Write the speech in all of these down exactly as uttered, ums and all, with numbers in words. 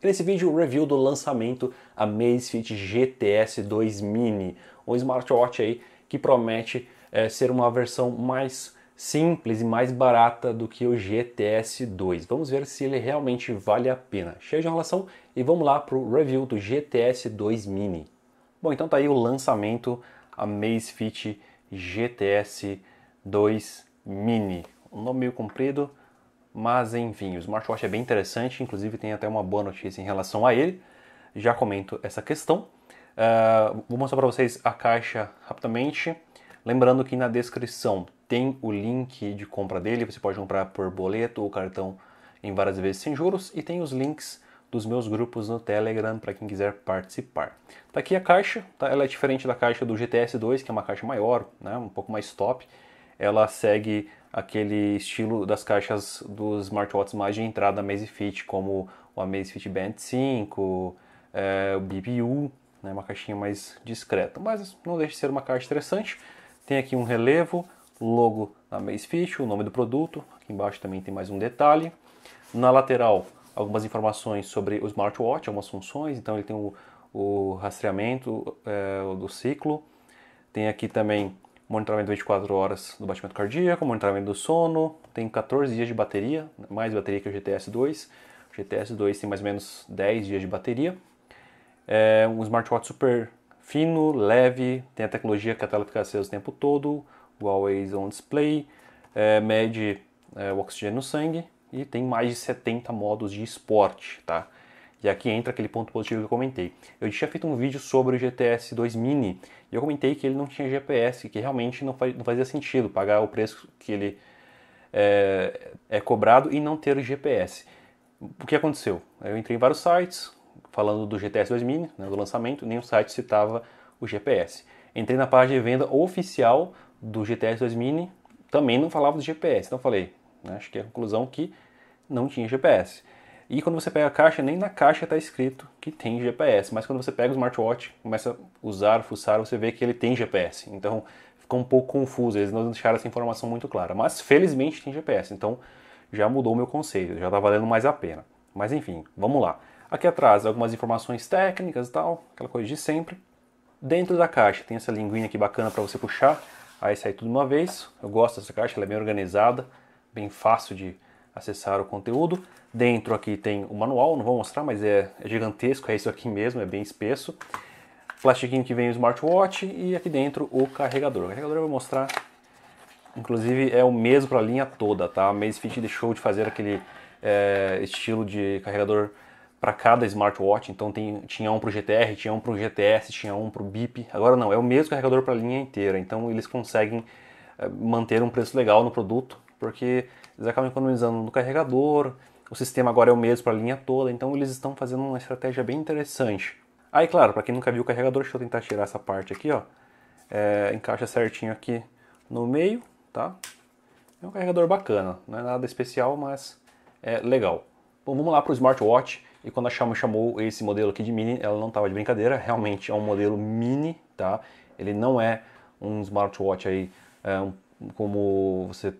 Nesse vídeo, review do lançamento Amazfit G T S dois Mini, um smartwatch aí que promete é, ser uma versão mais simples e mais barata do que o G T S dois. Vamos ver se ele realmente vale a pena. Cheio de enrolação e vamos lá para o review do G T S dois Mini. Bom, então tá aí o lançamento Amazfit G T S dois Mini. Um nome meio comprido, mas enfim, o smartwatch é bem interessante, inclusive tem até uma boa notícia em relação a ele. Já comento essa questão. Uh, vou mostrar para vocês a caixa rapidamente. Lembrando que na descrição tem o link de compra dele, você pode comprar por boleto ou cartão em várias vezes sem juros. E tem os links dos meus grupos no Telegram para quem quiser participar. Tá aqui a caixa, tá? Ela é diferente da caixa do G T S dois, que é uma caixa maior, né? Um pouco mais top. Ela segue aquele estilo das caixas dos smartwatches mais de entrada Amazfit, como o Amazfit Band cinco, é, o B P U, né? Uma caixinha mais discreta. Mas não deixa de ser uma caixa interessante. Tem aqui um relevo, logo da Amazfit, o nome do produto. Aqui embaixo também tem mais um detalhe. Na lateral, algumas informações sobre o smartwatch, algumas funções. Então ele tem o, o rastreamento é, do ciclo. Tem aqui também monitoramento vinte e quatro horas do batimento cardíaco, monitoramento do sono. Tem quatorze dias de bateria, mais bateria que o G T S dois. O G T S dois tem mais ou menos dez dias de bateria. É um smartwatch super fino, leve. Tem a tecnologia que a tela fica acesa o tempo todo. O Always On Display. É, mede é, o oxigênio no sangue. E tem mais de setenta modos de esporte, tá? E aqui entra aquele ponto positivo que eu comentei. Eu tinha feito um vídeo sobre o G T S dois Mini e eu comentei que ele não tinha G P S, que realmente não fazia sentido pagar o preço que ele é, é cobrado e não ter o G P S. O que aconteceu? Eu entrei em vários sites falando do G T S dois Mini, né, do lançamento, nenhum site citava o G P S. Entrei na página de venda oficial do G T S dois Mini, também não falava do G P S, então eu falei... Acho que é a conclusão que não tinha G P S. E quando você pega a caixa, nem na caixa está escrito que tem G P S. Mas quando você pega o smartwatch, começa a usar, fuçar, você vê que ele tem G P S. Então ficou um pouco confuso, eles não deixaram essa informação muito clara. Mas felizmente tem G P S, então já mudou o meu conceito, já está valendo mais a pena. Mas enfim, vamos lá. Aqui atrás algumas informações técnicas e tal, aquela coisa de sempre. Dentro da caixa tem essa linguinha aqui bacana para você puxar, aí sai tudo de uma vez. Eu gosto dessa caixa, ela é bem organizada, bem fácil de acessar o conteúdo. Dentro aqui tem o manual, não vou mostrar, mas é, é gigantesco, é isso aqui mesmo, é bem espesso. Plastiquinho que vem o smartwatch e aqui dentro o carregador. O carregador eu vou mostrar, inclusive é o mesmo para a linha toda, tá? A Amazfit deixou de fazer aquele é, estilo de carregador para cada smartwatch, então tem, tinha um para o G T R, tinha um para o G T S, tinha um para o B I P, agora não, é o mesmo carregador para a linha inteira, então eles conseguem é, manter um preço legal no produto, porque eles acabam economizando no carregador, o sistema agora é o mesmo para a linha toda, então eles estão fazendo uma estratégia bem interessante. Aí, claro, para quem nunca viu o carregador, deixa eu tentar tirar essa parte aqui, ó. É, encaixa certinho aqui no meio, tá? É um carregador bacana, não é nada especial, mas é legal. Bom, vamos lá para o smartwatch, e quando a Xiaomi chamou esse modelo aqui de mini, ela não estava de brincadeira, realmente é um modelo mini, tá? Ele não é um smartwatch aí é, como você...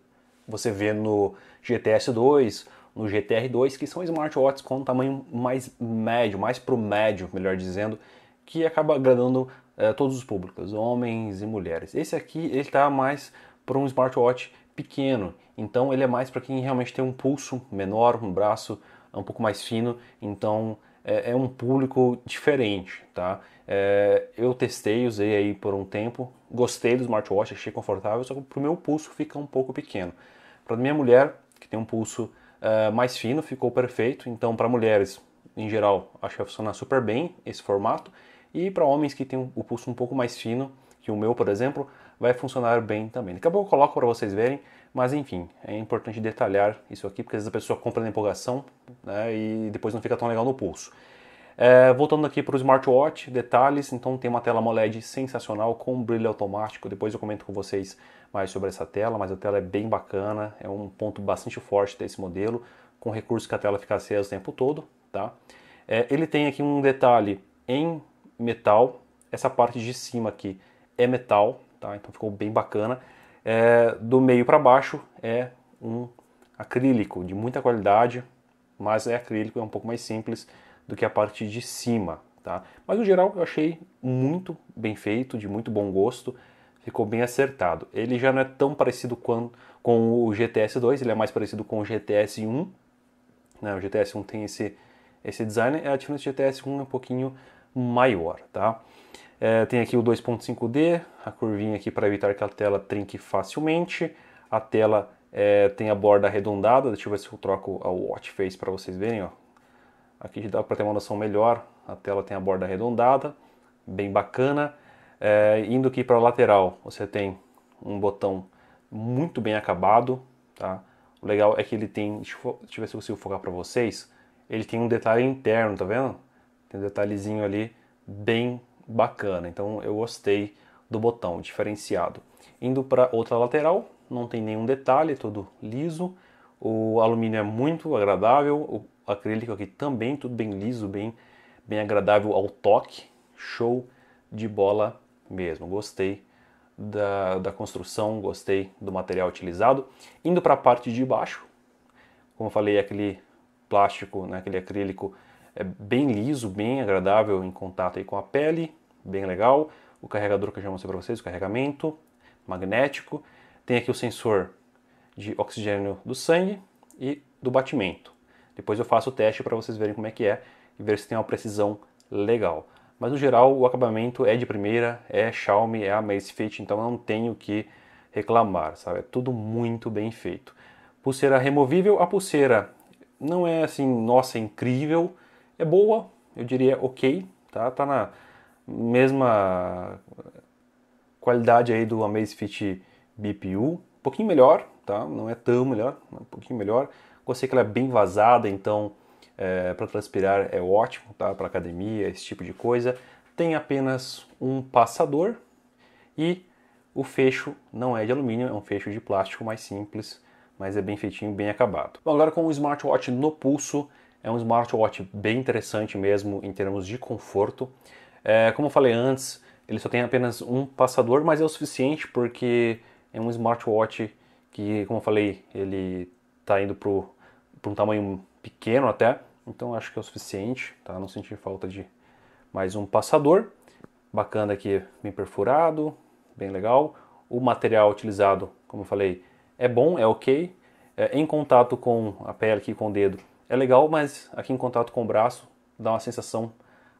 Você vê no G T S dois, no G T R dois, que são smartwatches com um tamanho mais médio, mais pro médio, melhor dizendo, que acaba agradando eh, todos os públicos, homens e mulheres. Esse aqui, ele tá mais para um smartwatch pequeno, então ele é mais para quem realmente tem um pulso menor, um braço um pouco mais fino, então é, é um público diferente, tá? É, eu testei, usei aí por um tempo, gostei do smartwatch, achei confortável, só que pro meu pulso fica um pouco pequeno. Para minha mulher, que tem um pulso uh, mais fino, ficou perfeito. Então, para mulheres, em geral, acho que vai funcionar super bem esse formato. E para homens que tem um, o pulso um pouco mais fino, que o meu, por exemplo, vai funcionar bem também. Daqui a pouco eu coloco para vocês verem, mas enfim, é importante detalhar isso aqui, porque às vezes a pessoa compra na empolgação, né, e depois não fica tão legal no pulso. É, voltando aqui para o smartwatch, detalhes, então tem uma tela AMOLED sensacional com brilho automático, depois eu comento com vocês mais sobre essa tela, mas a tela é bem bacana, é um ponto bastante forte desse modelo, com recurso que a tela fica acesa o tempo todo, tá? É, ele tem aqui um detalhe em metal, essa parte de cima aqui é metal, tá? Então ficou bem bacana, é, do meio para baixo é um acrílico de muita qualidade, mas é acrílico, é um pouco mais simples, do que a parte de cima, tá? Mas no geral eu achei muito bem feito, de muito bom gosto, ficou bem acertado. Ele já não é tão parecido com, com o G T S dois, ele é mais parecido com o G T S um, né? O G T S um tem esse, esse design, a diferença do G T S um é um pouquinho maior, tá? É, tem aqui o dois ponto cinco D, a curvinha aqui para evitar que a tela trinque facilmente. A tela é, tem a borda arredondada, deixa eu ver se eu troco a watch face para vocês verem, ó. Aqui dá para ter uma noção melhor, a tela tem a borda arredondada, bem bacana. É, indo aqui para a lateral, você tem um botão muito bem acabado, tá? O legal é que ele tem, deixa eu, deixa eu ver se eu consigo focar para vocês, ele tem um detalhe interno, tá vendo? Tem um detalhezinho ali bem bacana, então eu gostei do botão diferenciado. Indo para outra lateral, não tem nenhum detalhe, todo liso, o alumínio é muito agradável, o acrílico aqui também, tudo bem liso, bem, bem agradável ao toque, show de bola mesmo, gostei da, da construção, gostei do material utilizado. Indo para a parte de baixo, como eu falei, aquele plástico, né, aquele acrílico é bem liso, bem agradável em contato aí com a pele, bem legal. O carregador que eu já mostrei para vocês, o carregamento magnético. Tem aqui o sensor de oxigênio do sangue e do batimento. Depois eu faço o teste para vocês verem como é que é e ver se tem uma precisão legal. Mas no geral o acabamento é de primeira, é Xiaomi, é Amazfit, então não tenho o que reclamar, sabe? É tudo muito bem feito. Pulseira removível, a pulseira não é assim, nossa, incrível. É boa, eu diria ok, tá? Tá na mesma qualidade aí do Amazfit B P U, um pouquinho melhor, tá? Não é tão melhor, mas um pouquinho melhor. Gostei que ela é bem vazada, então é, para transpirar é ótimo, tá? Para academia, esse tipo de coisa. Tem apenas um passador e o fecho não é de alumínio, é um fecho de plástico mais simples, mas é bem feitinho, bem acabado. Bom, agora com o smartwatch no pulso. É um smartwatch bem interessante mesmo em termos de conforto. É, como eu falei antes, ele só tem apenas um passador, mas é o suficiente porque é um smartwatch que, como eu falei, ele está indo para um tamanho pequeno até. Então acho que é o suficiente, tá? Não senti falta de mais um passador. Bacana aqui, bem perfurado, bem legal. O material utilizado, como eu falei, é bom, é ok. É, em contato com a pele aqui, com o dedo, é legal, mas aqui em contato com o braço dá uma sensação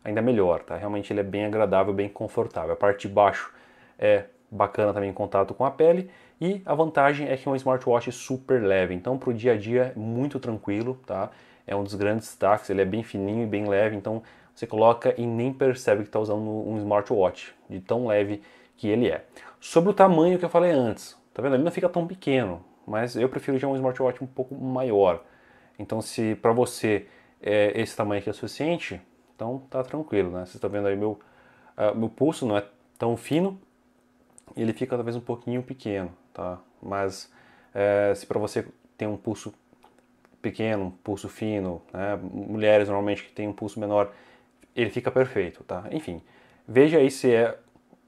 ainda melhor, tá? Realmente ele é bem agradável, bem confortável. A parte de baixo é bacana também em contato com a pele. E a vantagem é que é um smartwatch super leve. Então para o dia a dia é muito tranquilo, tá? É um dos grandes destaques, ele é bem fininho e bem leve. Então você coloca e nem percebe que está usando um smartwatch, de tão leve que ele é. Sobre o tamanho que eu falei antes, tá vendo? Ele não fica tão pequeno, mas eu prefiro já um smartwatch um pouco maior. Então se para você é, esse tamanho aqui é suficiente, então tá tranquilo, né? Vocês estão vendo aí meu, uh, meu pulso não é tão fino, ele fica talvez um pouquinho pequeno, tá? Mas é, se para você tem um pulso pequeno, um pulso fino, né? Mulheres normalmente que tem um pulso menor, ele fica perfeito, tá? Enfim, veja aí se é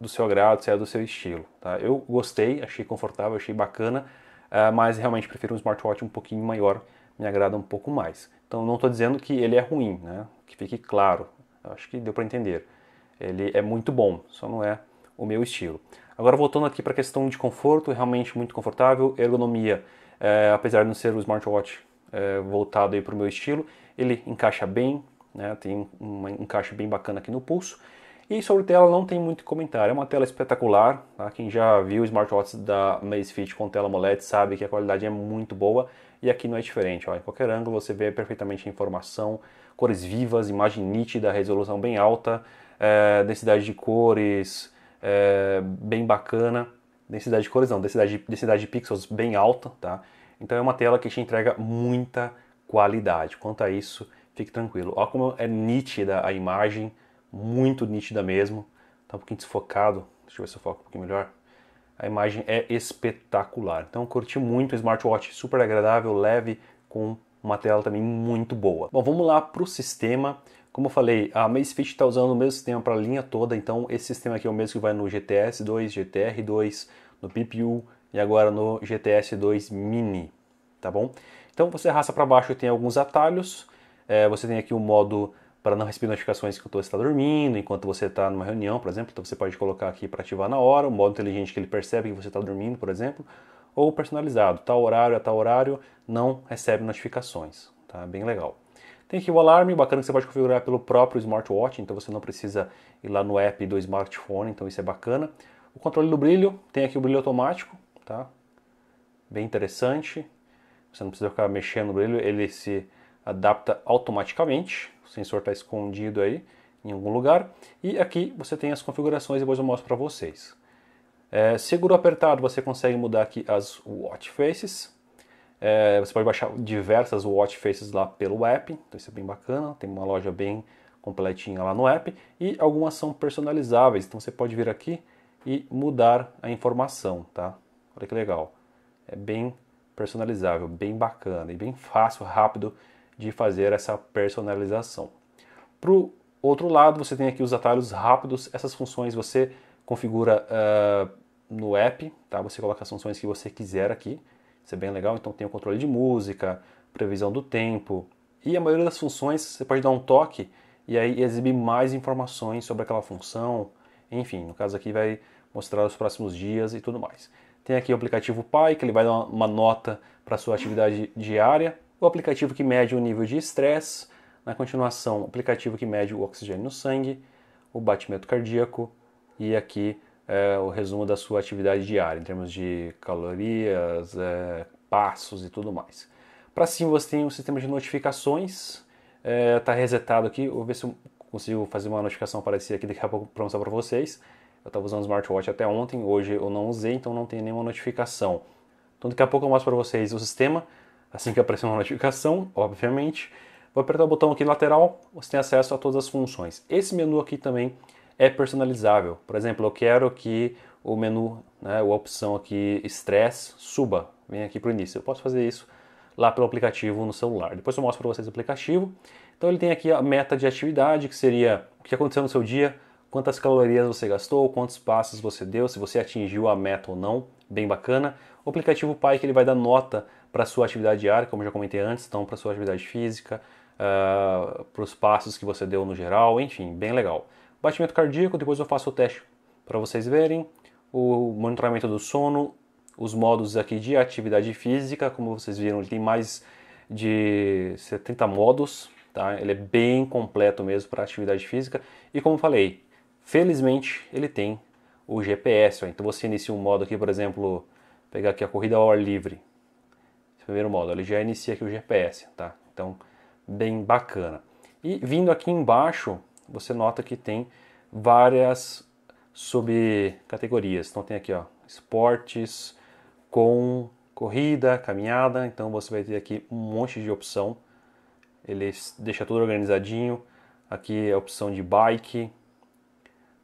do seu agrado, se é do seu estilo, tá? Eu gostei, achei confortável, achei bacana, uh, mas realmente prefiro um smartwatch um pouquinho maior, me agrada um pouco mais. Então não estou dizendo que ele é ruim, né? Que fique claro, eu acho que deu para entender. Ele é muito bom, só não é o meu estilo. Agora voltando aqui para a questão de conforto, realmente muito confortável, ergonomia, é, apesar de não ser o smartwatch é, voltado aí para o meu estilo, ele encaixa bem, né? Tem um encaixe bem bacana aqui no pulso. E sobre tela não tem muito comentário, é uma tela espetacular, tá? Quem já viu smartwatches da Amazfit com tela AMOLED sabe que a qualidade é muito boa. E aqui não é diferente, ó. Em qualquer ângulo você vê perfeitamente a informação, cores vivas, imagem nítida, resolução bem alta, é, densidade de cores é, bem bacana, densidade de cores não, densidade de, densidade de pixels bem alta, tá? Então é uma tela que te entrega muita qualidade. Quanto a isso, fique tranquilo. Olha como é nítida a imagem, muito nítida mesmo, tá um pouquinho desfocado, deixa eu ver se eu foco um pouquinho melhor. A imagem é espetacular, então curti muito o smartwatch, super agradável, leve, com uma tela também muito boa. Bom, vamos lá para o sistema. Como eu falei, a Amazfit está usando o mesmo sistema para a linha toda, então esse sistema aqui é o mesmo que vai no G T S dois, G T R dois, no B P U e agora no G T S dois Mini, tá bom? Então você arrasta para baixo e tem alguns atalhos, é, você tem aqui o modo para não receber notificações enquanto você está dormindo, enquanto você está numa reunião, por exemplo. Então você pode colocar aqui para ativar na hora, o modo inteligente que ele percebe que você está dormindo, por exemplo, ou personalizado, tal horário a tal horário, não recebe notificações, tá? Bem legal. Tem aqui o alarme, bacana que você pode configurar pelo próprio smartwatch, então você não precisa ir lá no app do smartphone, então isso é bacana. O controle do brilho, tem aqui o brilho automático, tá? Bem interessante. Você não precisa ficar mexendo no brilho, ele se adapta automaticamente. O sensor está escondido aí em algum lugar. E aqui você tem as configurações, depois eu mostro para vocês. É, seguro apertado, você consegue mudar aqui as watch faces. É, você pode baixar diversas watch faces lá pelo app, então isso é bem bacana, tem uma loja bem completinha lá no app, e algumas são personalizáveis, então você pode vir aqui e mudar a informação, tá? Olha que legal, é bem personalizável, bem bacana e bem fácil, rápido de fazer essa personalização. Para o outro lado você tem aqui os atalhos rápidos, essas funções você configura uh, no app, tá? Você coloca as funções que você quiser aqui. Isso é bem legal, então tem o controle de música, previsão do tempo, e a maioria das funções você pode dar um toque e aí exibir mais informações sobre aquela função, enfim, no caso aqui vai mostrar os próximos dias e tudo mais. Tem aqui o aplicativo Pai, que ele vai dar uma nota para sua atividade diária, o aplicativo que mede o nível de estresse, na continuação o aplicativo que mede o oxigênio no sangue, o batimento cardíaco e aqui É, o resumo da sua atividade diária, em termos de calorias, é, passos e tudo mais. Para cima você tem um sistema de notificações, está é, resetado aqui, vou ver se eu consigo fazer uma notificação aparecer aqui daqui a pouco para mostrar para vocês. Eu estava usando o smartwatch até ontem, hoje eu não usei, então não tem nenhuma notificação. Então daqui a pouco eu mostro para vocês o sistema, assim que aparecer uma notificação, obviamente. Vou apertar o botão aqui lateral, você tem acesso a todas as funções. Esse menu aqui também é personalizável. Por exemplo, eu quero que o menu, né, a opção aqui estresse suba, vem aqui para o início. Eu posso fazer isso lá pelo aplicativo no celular. Depois eu mostro para vocês o aplicativo. Então ele tem aqui a meta de atividade, que seria o que aconteceu no seu dia, quantas calorias você gastou, quantos passos você deu, se você atingiu a meta ou não, bem bacana. O aplicativo Pai, que ele vai dar nota para sua atividade diária, como eu já comentei antes, então para sua atividade física, uh, para os passos que você deu no geral, enfim, bem legal. Batimento cardíaco, depois eu faço o teste para vocês verem. O monitoramento do sono, os modos aqui de atividade física, como vocês viram, ele tem mais de setenta modos, tá? Ele é bem completo mesmo para atividade física. E como eu falei, felizmente ele tem o G P S, ó. Então você inicia um modo aqui, por exemplo, pegar aqui a corrida ao ar livre. Esse primeiro modo, ele já inicia aqui o G P S, tá? Então, bem bacana. E vindo aqui embaixo, você nota que tem várias subcategorias. Então tem aqui, ó, esportes com corrida, caminhada. Então você vai ter aqui um monte de opção. Ele deixa tudo organizadinho. Aqui é a opção de bike.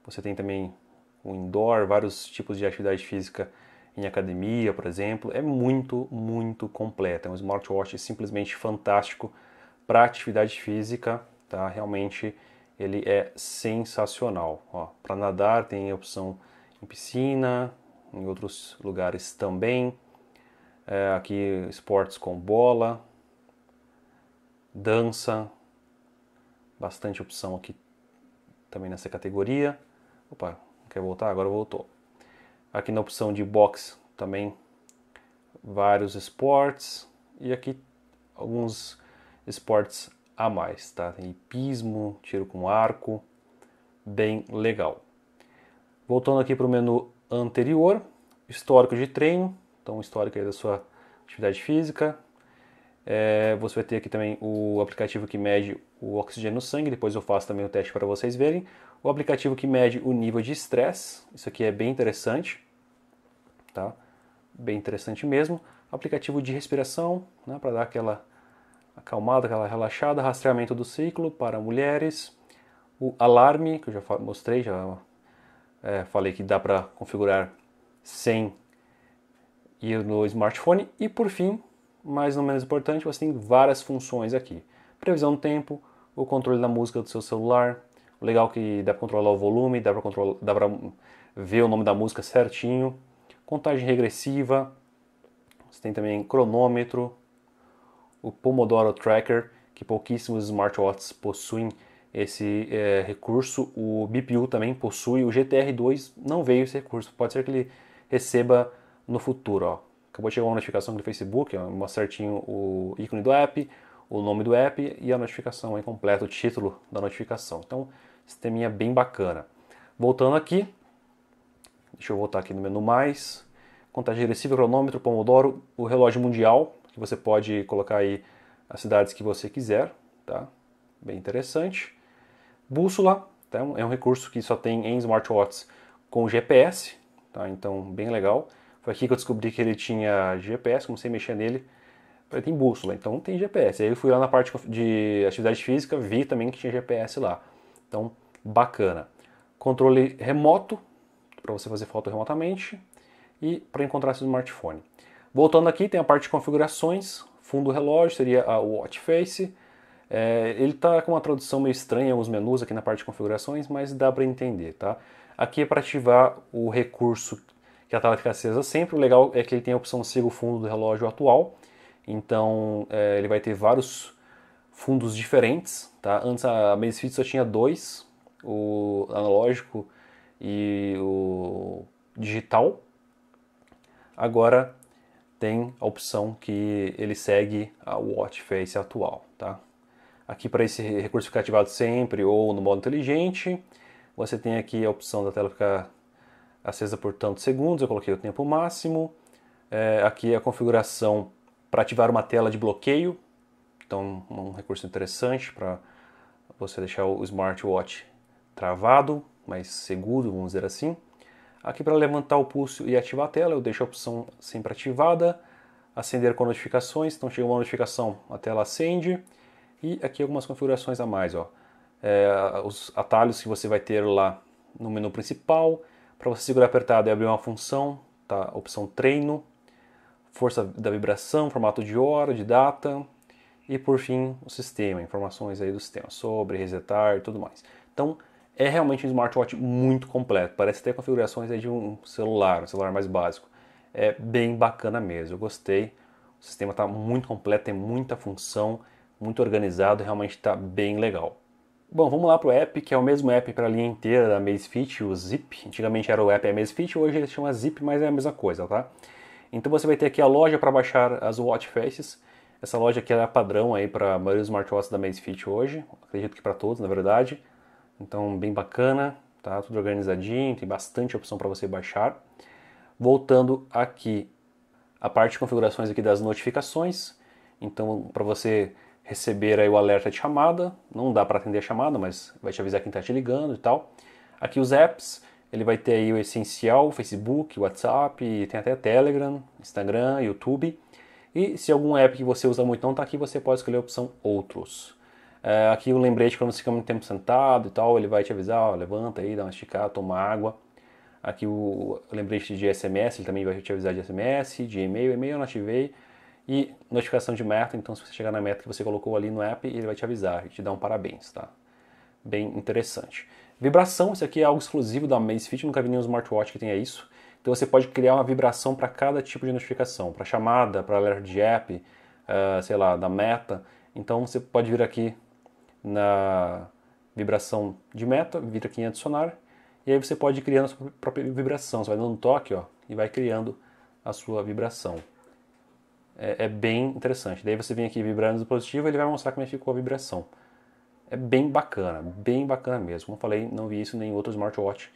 Você tem também o indoor, vários tipos de atividade física em academia, por exemplo. É muito, muito completo. É um smartwatch simplesmente fantástico para atividade física, tá? Realmente ele é sensacional. Para nadar tem opção em piscina, em outros lugares também. É, aqui esportes com bola, dança, bastante opção aqui também nessa categoria. Opa, quer voltar? Agora voltou. Aqui na opção de boxe também vários esportes e aqui alguns esportes a mais, tá? Tem hipismo, tiro com arco, bem legal. Voltando aqui para o menu anterior, histórico de treino, então histórico aí da sua atividade física. É, você vai ter aqui também o aplicativo que mede o oxigênio no sangue, depois eu faço também o teste para vocês verem. O aplicativo que mede o nível de estresse, isso aqui é bem interessante, tá? Bem interessante mesmo. Aplicativo de respiração, né, para dar aquela acalmada, aquela relaxada, rastreamento do ciclo para mulheres, o alarme, que eu já mostrei, já é, falei que dá para configurar sem ir no smartphone, e por fim, mas não menos importante, você tem várias funções aqui, previsão do tempo, o controle da música do seu celular, o legal é que dá para controlar o volume, dá para ver o nome da música certinho, contagem regressiva, você tem também cronômetro, o Pomodoro Tracker, que pouquíssimos smartwatches possuem esse é, recurso. O B P U também possui, o G T R dois não veio esse recurso, pode ser que ele receba no futuro. Ó. Acabou de chegar uma notificação do Facebook, ó, mostra certinho o ícone do app, o nome do app e a notificação, aí completa o título da notificação. Então, sisteminha bem bacana. Voltando aqui, deixa eu voltar aqui no menu mais, contagem regressiva, cronômetro, pomodoro, o relógio mundial, que você pode colocar aí as cidades que você quiser, tá? Bem interessante. Bússola, tá? É um recurso que só tem em smartwatches com G P S, tá? Então bem legal. Foi aqui que eu descobri que ele tinha G P S, comecei a mexer nele, ele tem bússola, então tem G P S. Aí eu fui lá na parte de atividade física, vi também que tinha G P S lá, então bacana. Controle remoto, para você fazer foto remotamente e para encontrar seu smartphone. Voltando aqui, tem a parte de configurações, fundo do relógio, seria a watch face. É, ele está com uma tradução meio estranha, os menus aqui na parte de configurações, mas dá para entender, tá? Aqui é para ativar o recurso que a tela fica acesa sempre. O legal é que ele tem a opção siga o fundo do relógio atual, então é, ele vai ter vários fundos diferentes, tá? Antes a Amazfit só tinha dois, o analógico e o digital. Agora tem a opção que ele segue a watch face atual, tá? Aqui para esse recurso ficar ativado sempre ou no modo inteligente, você tem aqui a opção da tela ficar acesa por tantos segundos, eu coloquei o tempo máximo. É, aqui a configuração para ativar uma tela de bloqueio, então um recurso interessante para você deixar o smartwatch travado, mais seguro, vamos dizer assim. Aqui para levantar o pulso e ativar a tela, eu deixo a opção sempre ativada. Acender com notificações, então chega uma notificação, a tela acende. E aqui algumas configurações a mais, ó. É, os atalhos que você vai ter lá no menu principal, para você segurar apertado e abrir uma função, tá? Opção treino, força da vibração, formato de hora, de data e por fim o sistema, informações aí do sistema, sobre, resetar e tudo mais. Então é realmente um smartwatch muito completo, parece ter configurações aí de um celular, um celular mais básico. É bem bacana mesmo, eu gostei, o sistema está muito completo, tem muita função, muito organizado, realmente está bem legal. Bom, vamos lá para o app, que é o mesmo app para a linha inteira da Amazfit, o Zip. Antigamente era o app Amazfit, hoje ele se chama Zip, mas é a mesma coisa, tá? Então você vai ter aqui a loja para baixar as watch faces. Essa loja aqui é a padrão aí para a maioria dos smartwatches da Amazfit hoje, acredito que para todos, na verdade. Então bem bacana, tá? Tudo organizadinho, tem bastante opção para você baixar. Voltando aqui, a parte de configurações aqui das notificações. Então para você receber aí o alerta de chamada, não dá para atender a chamada, mas vai te avisar quem está te ligando e tal. Aqui os apps, ele vai ter aí o essencial, Facebook, WhatsApp, e tem até Telegram, Instagram, YouTube. E se algum app que você usa muito não está aqui, você pode escolher a opção outros. É, aqui o lembrete quando você fica muito tempo sentado e tal, ele vai te avisar, ó, levanta aí, dá uma esticada, toma água. Aqui o lembrete de S M S, ele também vai te avisar de S M S, de e-mail, e-mail eu não ativei. E notificação de meta, então se você chegar na meta que você colocou ali no app, ele vai te avisar e te dar um parabéns, tá? Bem interessante. Vibração, isso aqui é algo exclusivo da Amazfit, nunca vi nenhum smartwatch que tenha isso. Então você pode criar uma vibração para cada tipo de notificação, para chamada, para alerta de app, uh, sei lá, da meta. Então você pode vir aqui na vibração de meta, vir aqui em adicionar, e aí você pode criar a sua própria vibração. Você vai dando um toque, ó, e vai criando a sua vibração. É bem interessante. Daí você vem aqui vibrar no dispositivo e ele vai mostrar como é que ficou a vibração. É bem bacana, bem bacana mesmo. Como eu falei, não vi isso em nenhum outro smartwatch,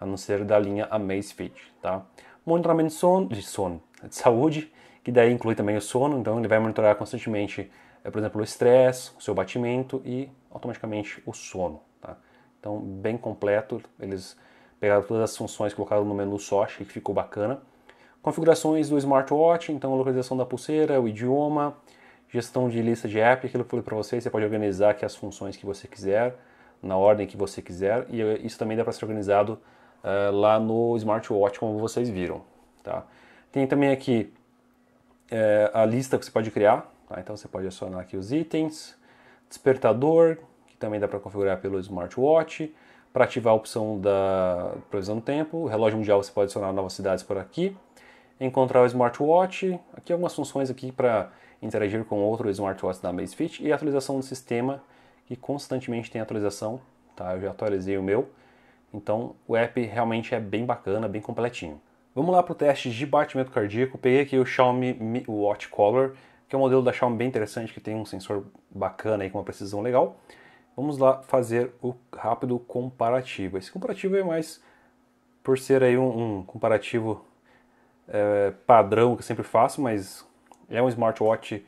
a não ser da linha Amazfit, tá? Monitoramento de sono, de sono, de saúde, que daí inclui também o sono. Então ele vai monitorar constantemente, por exemplo, o estresse, o seu batimento e automaticamente o sono, tá? Então bem completo. Eles pegaram todas as funções, colocaram no menu só, achei que ficou bacana. Configurações do smartwatch, então a localização da pulseira, o idioma, gestão de lista de app, aquilo que eu falei para vocês, você pode organizar aqui as funções que você quiser, na ordem que você quiser, e isso também dá para ser organizado uh, lá no smartwatch, como vocês viram, tá? Tem também aqui uh, a lista que você pode criar, tá? Então você pode acionar aqui os itens, despertador, que também dá para configurar pelo smartwatch, para ativar a opção da previsão do tempo, o relógio mundial você pode adicionar novas cidades por aqui, encontrar o smartwatch, aqui algumas funções aqui para interagir com outro smartwatch da Amazfit e a atualização do sistema, e constantemente tem atualização, tá? Eu já atualizei o meu, então o app realmente é bem bacana, bem completinho. Vamos lá para o teste de batimento cardíaco. Peguei aqui o Xiaomi Mi Watch Color, que é um modelo da Xiaomi bem interessante, que tem um sensor bacana aí, com uma precisão legal. Vamos lá fazer o rápido comparativo. Esse comparativo é mais por ser aí um, um comparativo é, padrão que eu sempre faço, mas é um smartwatch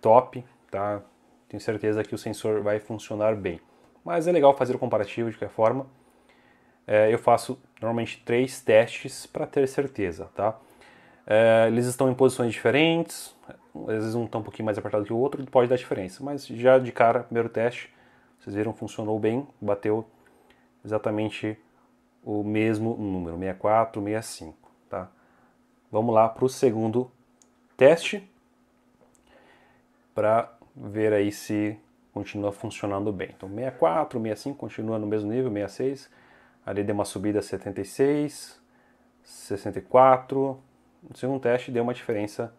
top, tá? Tenho certeza que o sensor vai funcionar bem. Mas é legal fazer o comparativo de qualquer forma. É, eu faço normalmente três testes para ter certeza, tá? É, eles estão em posições diferentes, às vezes um está um pouquinho mais apertado que o outro, pode dar diferença. Mas já de cara, primeiro teste, vocês viram, funcionou bem, bateu exatamente o mesmo número, sessenta e quatro, sessenta e cinco, tá? Vamos lá para o segundo teste, para ver aí se continua funcionando bem. Então sessenta e quatro, sessenta e cinco, continua no mesmo nível, sessenta e seis, ali deu uma subida setenta e seis, sessenta e quatro, no segundo teste deu uma diferença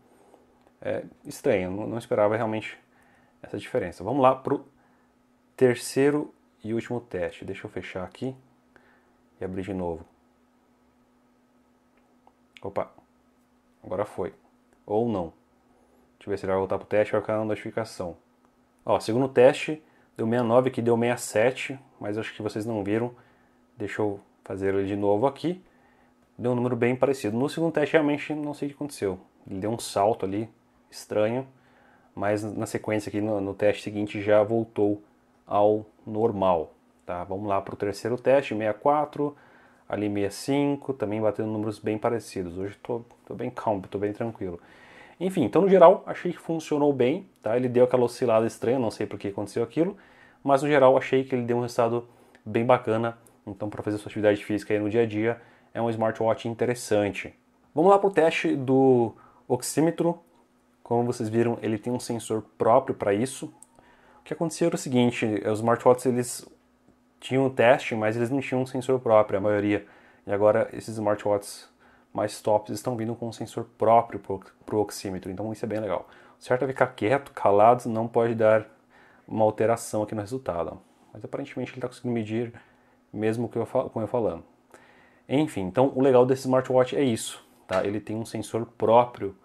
é, estranha, não, não esperava realmente essa diferença. Vamos lá para o terceiro e último teste, deixa eu fechar aqui e abrir de novo. Opa, agora foi, ou não. Deixa eu ver se ele vai voltar para o teste, vai ficar na notificação. Ó, segundo teste, deu sessenta e nove, aqui deu sessenta e sete, mas acho que vocês não viram. Deixa eu fazer ele de novo aqui. Deu um número bem parecido. No segundo teste, realmente, não sei o que aconteceu. Ele deu um salto ali, estranho. Mas na sequência aqui, no, no teste seguinte, já voltou ao normal. Tá? Vamos lá para o terceiro teste, sessenta e quatro, ali sessenta e cinco, também batendo números bem parecidos. Hoje estou bem calmo, estou bem tranquilo. Enfim, então no geral achei que funcionou bem, tá? Ele deu aquela oscilada estranha, não sei por que aconteceu aquilo, mas no geral achei que ele deu um resultado bem bacana. Então para fazer sua atividade física aí no dia a dia, é um smartwatch interessante. Vamos lá para o teste do oxímetro. Como vocês viram, ele tem um sensor próprio para isso. O que aconteceu era o seguinte, os smartwatches eles tinham o teste, mas eles não tinham um sensor próprio, a maioria. E agora esses smartwatches mais tops estão vindo com um sensor próprio para o oxímetro, então isso é bem legal. O certo é ficar quieto, calado, não pode dar uma alteração aqui no resultado. Mas aparentemente ele está conseguindo medir mesmo que eu falo, como eu falando. Enfim, então o legal desse smartwatch é isso, tá? Ele tem um sensor próprio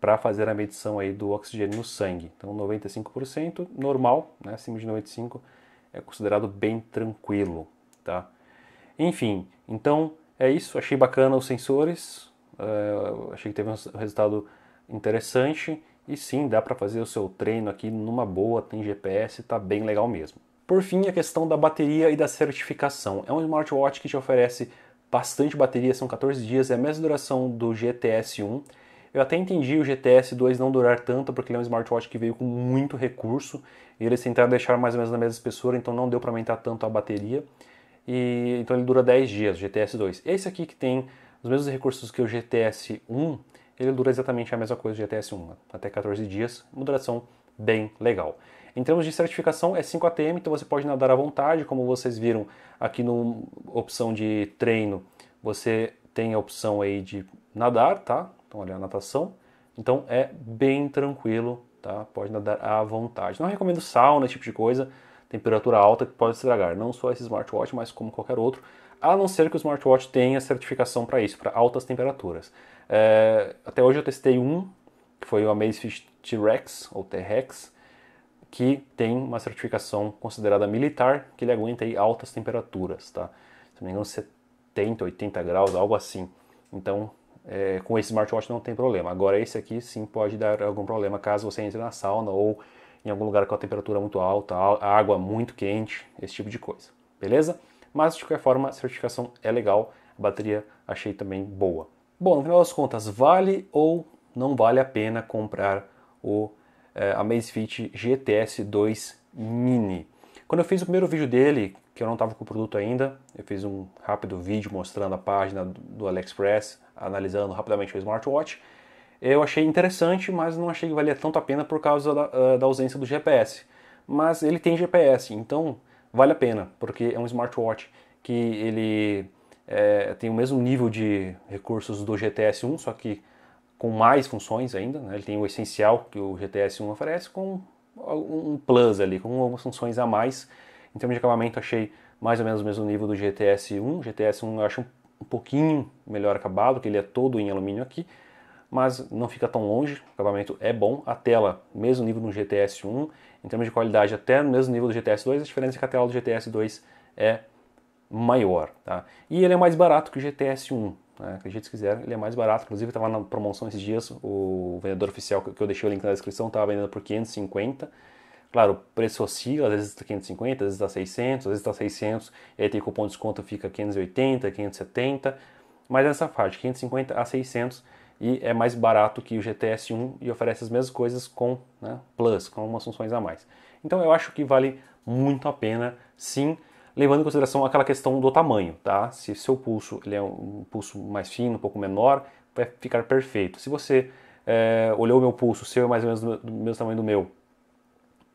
para fazer a medição aí do oxigênio no sangue. Então noventa e cinco por cento normal, né? Acima de noventa e cinco por cento é considerado bem tranquilo, tá? Enfim, então é isso, achei bacana os sensores, uh, achei que teve um resultado interessante e sim, dá para fazer o seu treino aqui numa boa, tem G P S, tá bem legal mesmo. Por fim, a questão da bateria e da certificação. É um smartwatch que te oferece bastante bateria, são quatorze dias, é a mesma duração do G T S um. Eu até entendi o G T S dois não durar tanto, porque ele é um smartwatch que veio com muito recurso e eles tentaram deixar mais ou menos na mesma espessura, então não deu para aumentar tanto a bateria. E, então ele dura dez dias, o G T S dois. Esse aqui que tem os mesmos recursos que o G T S um, ele dura exatamente a mesma coisa do G T S um, até quatorze dias, uma duração bem legal. Em termos de certificação, é cinco A T M, então você pode nadar à vontade, como vocês viram aqui na opção de treino, você tem a opção aí de nadar, tá? Então olha a natação, então é bem tranquilo, tá? Pode nadar à vontade. Não recomendo sauna, esse tipo de coisa, temperatura alta que pode estragar, não só esse smartwatch, mas como qualquer outro, a não ser que o smartwatch tenha certificação para isso, para altas temperaturas. É, até hoje eu testei um, que foi o Amazfit T-Rex, ou T-Rex, que tem uma certificação considerada militar, que ele aguenta aí altas temperaturas, tá? Se não me engano, setenta, oitenta graus, algo assim. Então, é, com esse smartwatch não tem problema. Agora esse aqui sim pode dar algum problema, caso você entre na sauna ou em algum lugar com a temperatura muito alta, a água muito quente, esse tipo de coisa, beleza? Mas, de qualquer forma, a certificação é legal, a bateria achei também boa. Bom, no final das contas, vale ou não vale a pena comprar o é, Amazfit G T S dois Mini? Quando eu fiz o primeiro vídeo dele, que eu não estava com o produto ainda, eu fiz um rápido vídeo mostrando a página do AliExpress, analisando rapidamente o smartwatch, eu achei interessante, mas não achei que valia tanto a pena por causa da, da ausência do G P S. Mas ele tem G P S, então vale a pena, porque é um smartwatch que ele é, tem o mesmo nível de recursos do G T S um, só que com mais funções ainda, né? Ele tem o essencial que o G T S um oferece, com um plus ali, com algumas funções a mais. Em termos de acabamento, achei mais ou menos o mesmo nível do G T S um. O G T S um eu acho um pouquinho melhor acabado, porque ele é todo em alumínio aqui, mas não fica tão longe, o acabamento é bom. A tela, mesmo nível do G T S um, em termos de qualidade até no mesmo nível do G T S dois, a diferença é que a tela do G T S dois é maior, tá? E ele é mais barato que o G T S um, né? Acredite se quiser, ele é mais barato, inclusive estava na promoção esses dias, o vendedor oficial que eu deixei o link na descrição estava vendendo por quinhentos e cinquenta. Claro, o preço oscila, às vezes está quinhentos e cinquenta, às vezes está seiscentos, às vezes está seiscentos, e aí tem cupom de desconto, fica quinhentos e oitenta, quinhentos e setenta, mas nessa faixa, quinhentos e cinquenta a seiscentos, e é mais barato que o G T S um e oferece as mesmas coisas com, né, plus, com algumas funções a mais. Então eu acho que vale muito a pena, sim, levando em consideração aquela questão do tamanho, tá? Se seu pulso ele é um pulso mais fino, um pouco menor, vai ficar perfeito. Se você é, olhou o meu pulso, o seu é mais ou menos do mesmo tamanho do meu,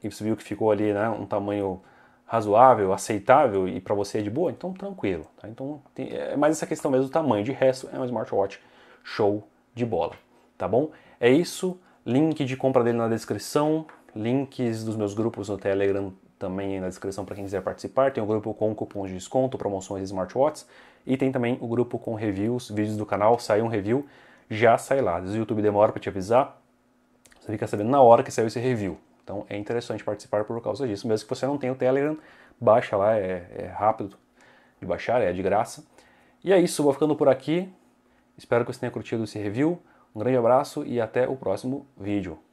e você viu que ficou ali, né, um tamanho razoável, aceitável, e para você é de boa, então tranquilo. Tá? Então tem, é mais essa questão mesmo do tamanho, de resto é um smartwatch show de bola, tá bom? É isso, link de compra dele na descrição, links dos meus grupos no Telegram também na descrição para quem quiser participar, tem o grupo com cupons de desconto, promoções e smartwatches, e tem também o grupo com reviews, vídeos do canal, saiu um review, já sai lá. Às vezes o YouTube demora para te avisar, você fica sabendo na hora que saiu esse review. Então é interessante participar por causa disso, mesmo que você não tenha o Telegram, baixa lá, é, é rápido de baixar, é de graça. E é isso, vou ficando por aqui, espero que você tenha curtido esse review, um grande abraço e até o próximo vídeo.